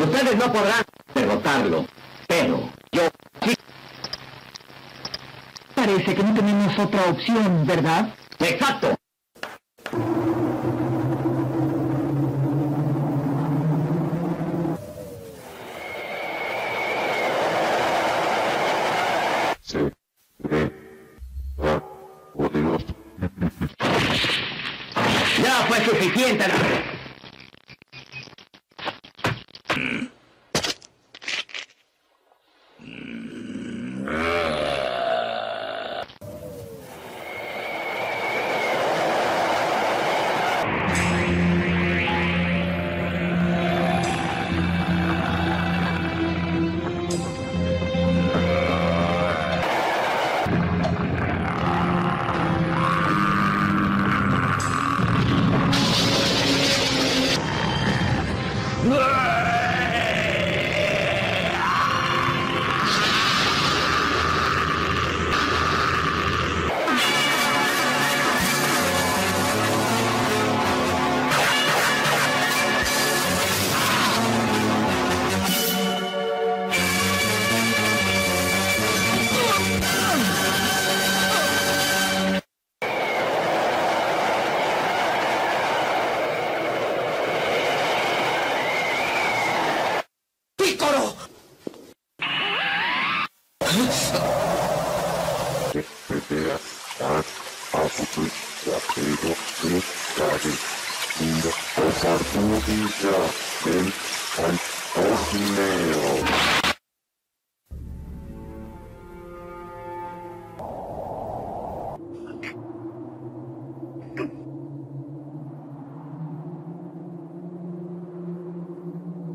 Ustedes no podrán derrotarlo, pero yo sí. Parece que no tenemos otra opción, ¿verdad? ¡Exacto! ¡Ya fue suficiente!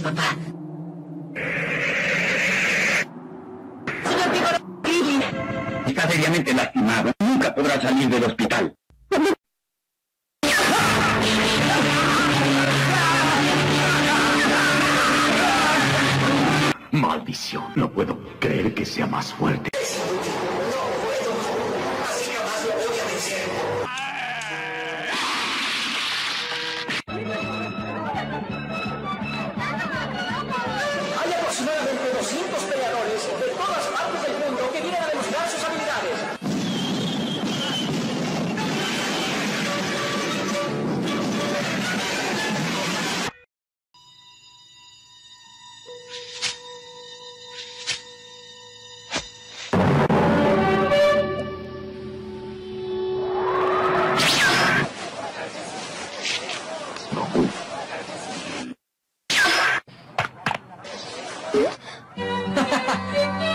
Papá. Está seriamente lastimado. Nunca podrá salir del hospital. Maldición. No puedo creer que sea más fuerte.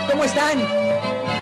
¿Cómo están?